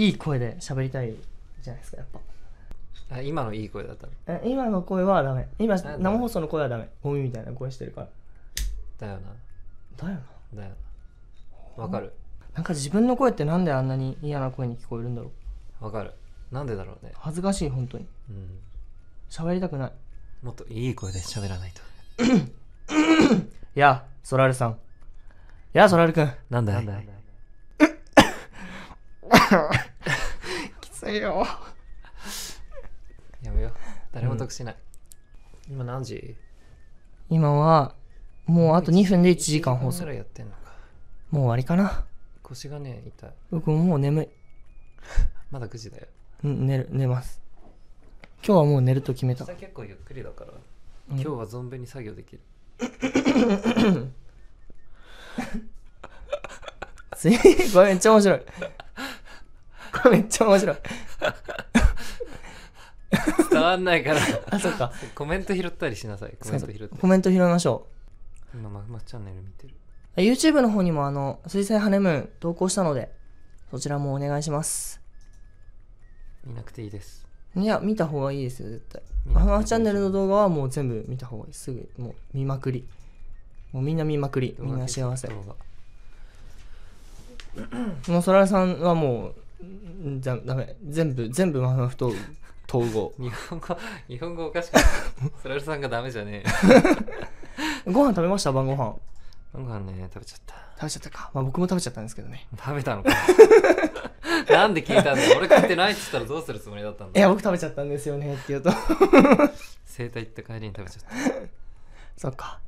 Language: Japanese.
いい声で喋りたいじゃないですか、やっぱ。あ、今のいい声だったの？え、今の声はダメ。今生放送の声はダメ。ゴミみたいな声してるから。だよな。だよな。だよな。わかる。なんか自分の声ってなんであんなに嫌な声に聞こえるんだろう。わかる。なんでだろうね。恥ずかしい、本当に。うん。喋りたくない。もっといい声で喋らないと。やあ、ソラルさん。やあ、ソラルくん。なんだい？きついよ。やめよう。誰も得しない。うん、今何時？今はもうあと2分で1時間放送。もう終わりかな。腰がね、痛い。僕もう眠い。まだ9時だよ。うん、寝ます。今日はもう寝ると決めた。明日結構ゆっくりだから。うん、今日は存分に作業できる。これめっちゃ面白い。これめっちゃ面白い。伝わんないから。あ、そっか。コメント拾ったりしなさい。コメント拾いましょう。今マフマチャンネル見てる。YouTube の方にも水星ハネムーン投稿したので、そちらもお願いします。見なくていいです。いや、見た方がいいですよ、絶対。マフマチャンネルの動画はもう全部見た方がいい。すぐもう見まくり。もうみんな見まくり。みんな幸せ。もうそららさんはもうダメ、全部マフマフと統合。日本語おかしくない。そららさんがダメじゃねえ。ご飯食べました？晩ご飯。晩ご飯ね、食べちゃったか。まあ僕も食べちゃったんですけどね。食べたのか。なんで聞いたんだ。俺食ってないって言ったらどうするつもりだったんだ。いや、僕食べちゃったんですよねって言うと。整体行った帰りに食べちゃった。そっか。